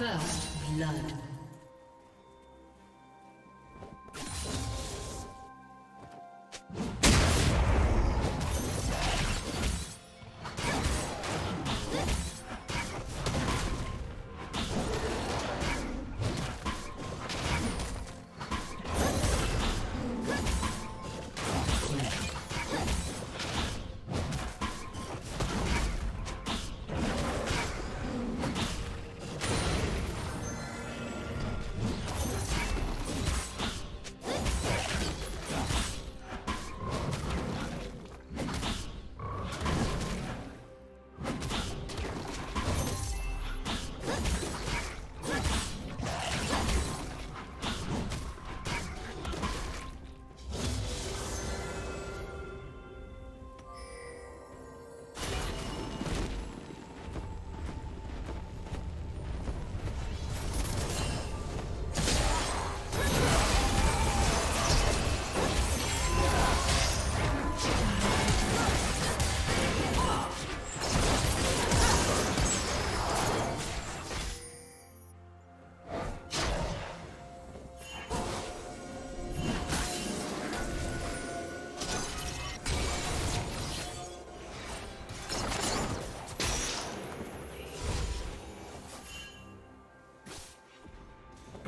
First blood.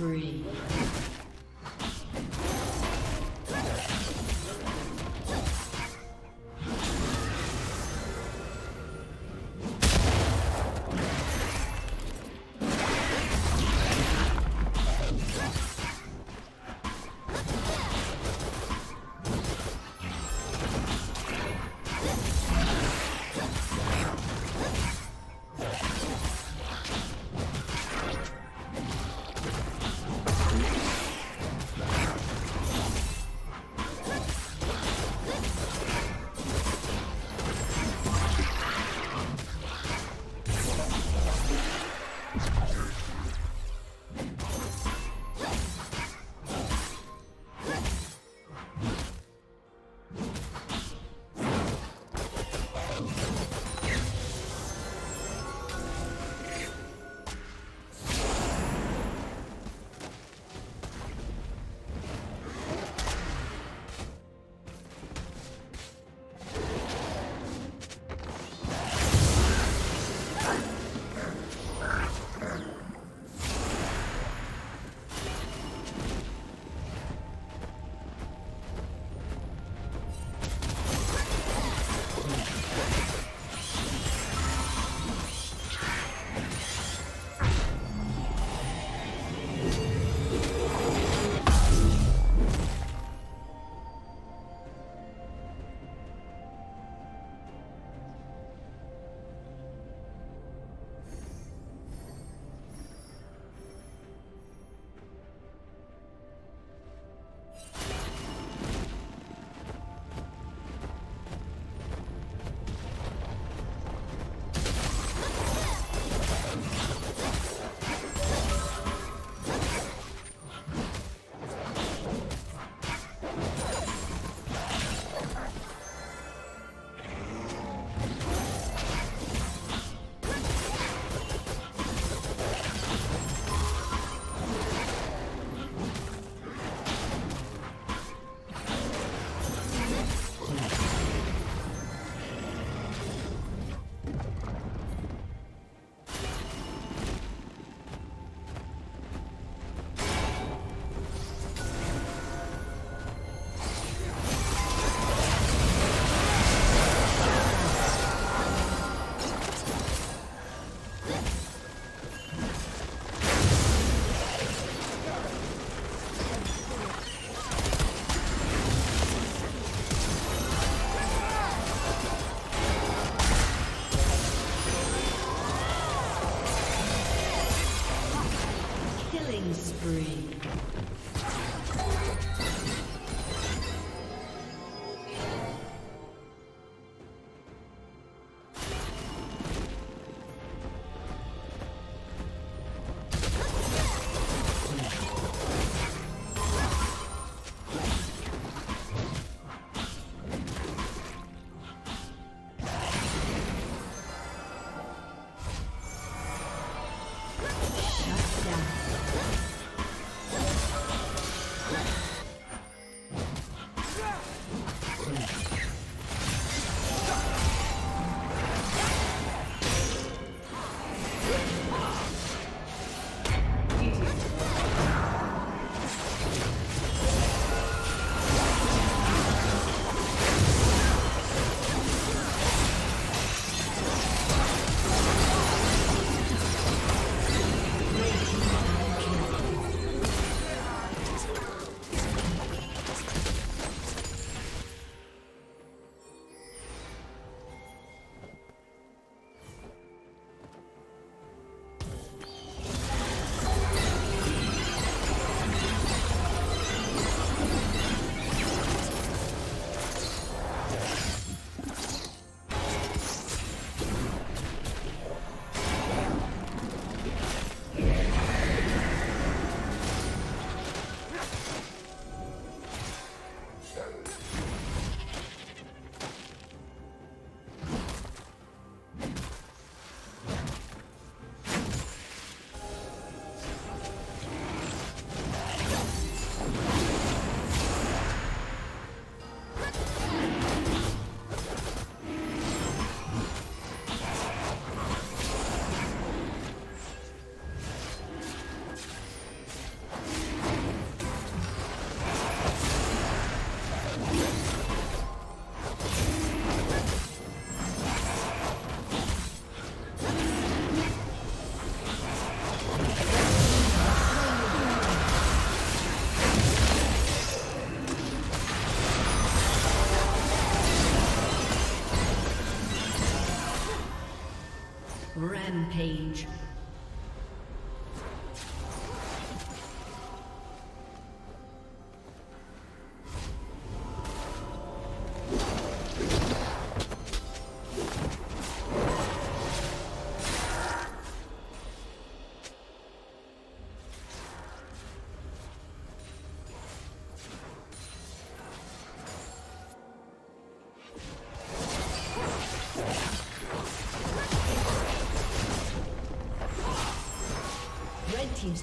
spree. Rampage. Team's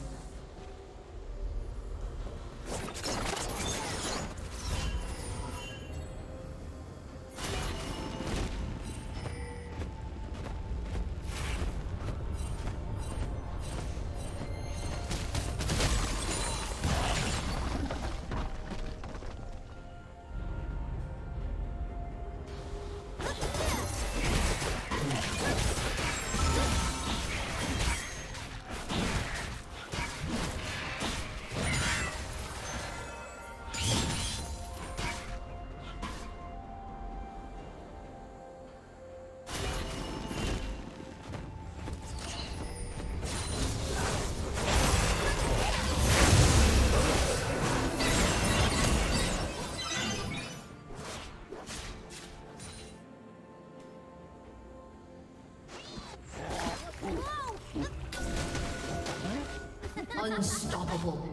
Unstoppable.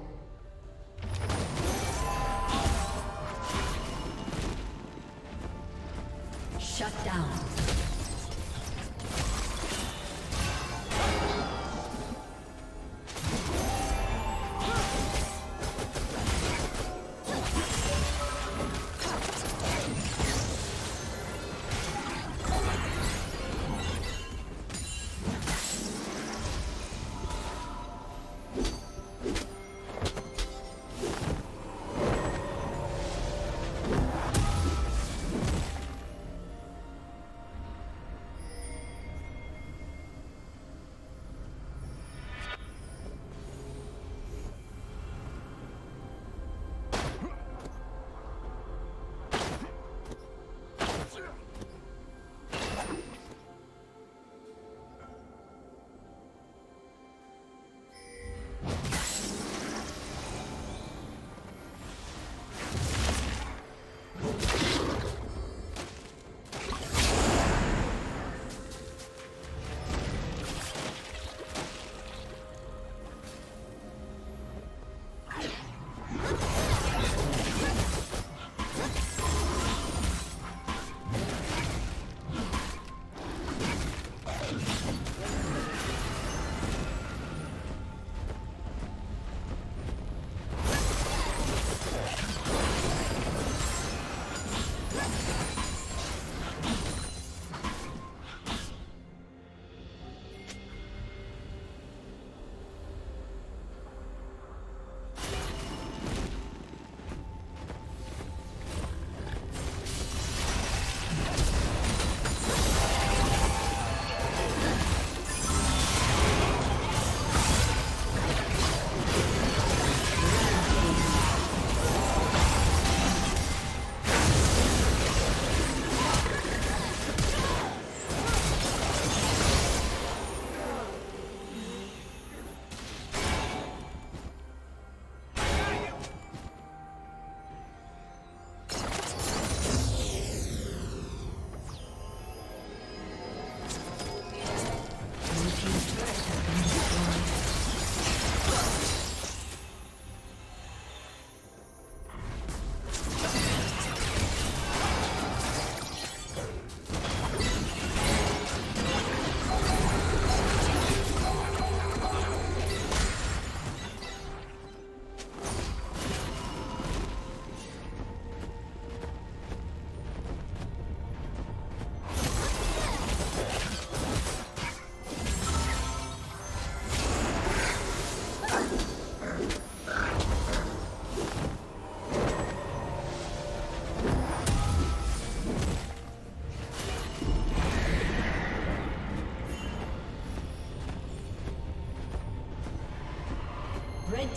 Shut down. Red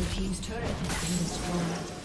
Blue team's turret has been destroyed.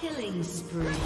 Killing spree.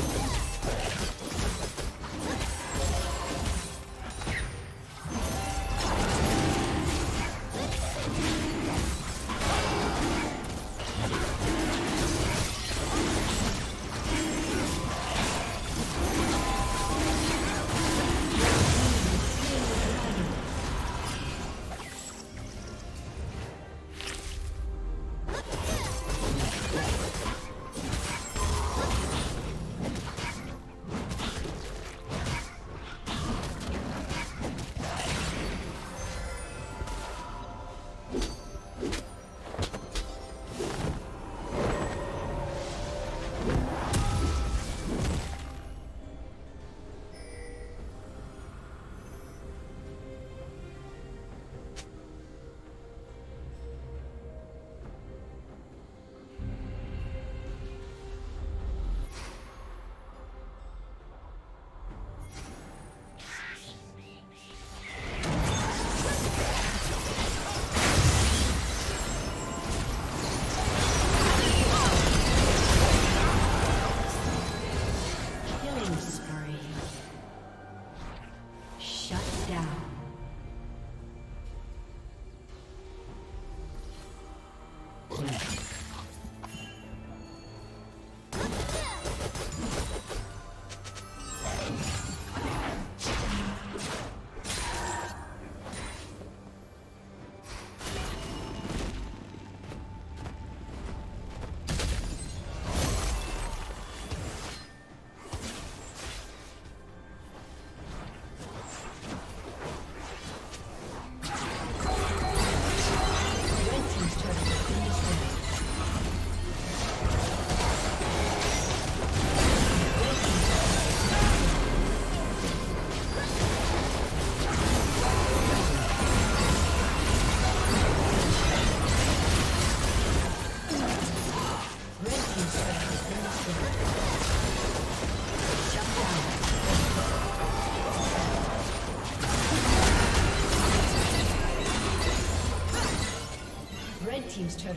Red team's turret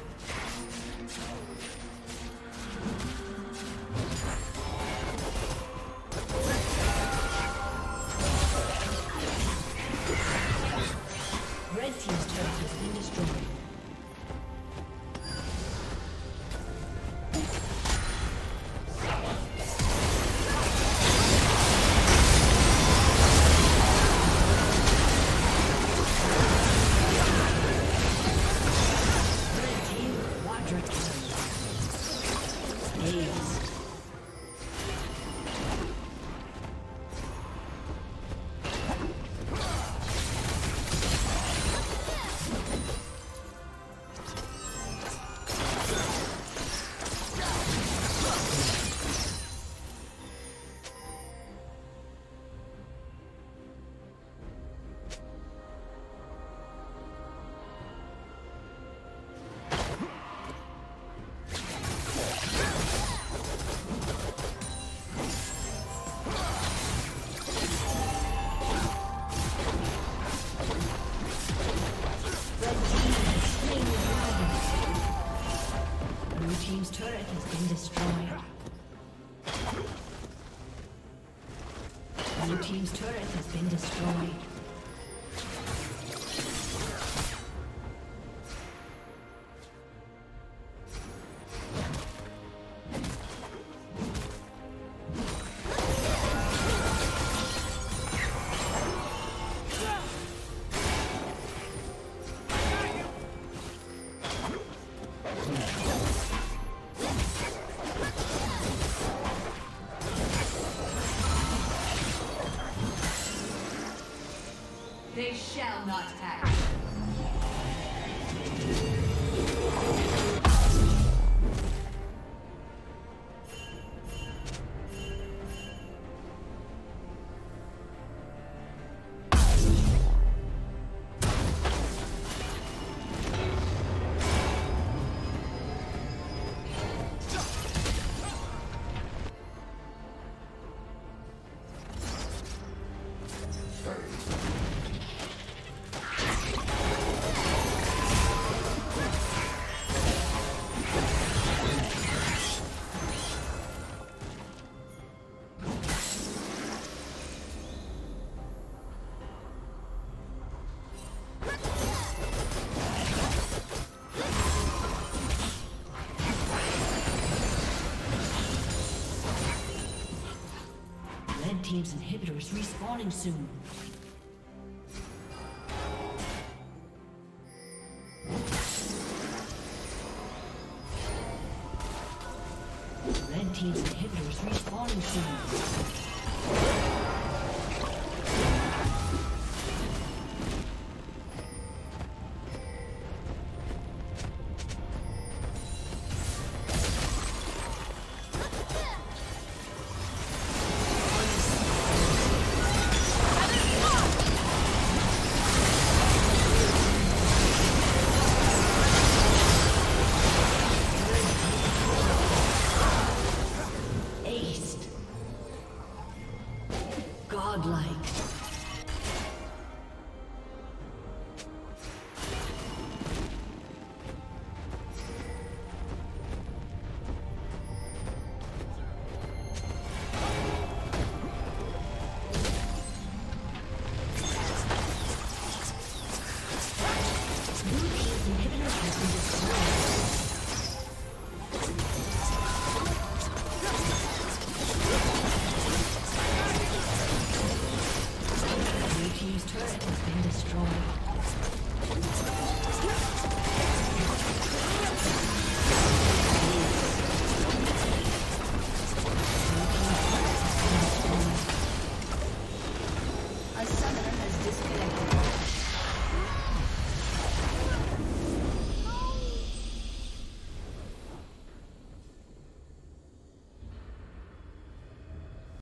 Team's turret has been destroyed. Red team's turret has been destroyed. Blue team's turret has been destroyed. They shall not pass. Team's inhibitor is respawning soon. Red team's inhibitors respawning soon. Godlike.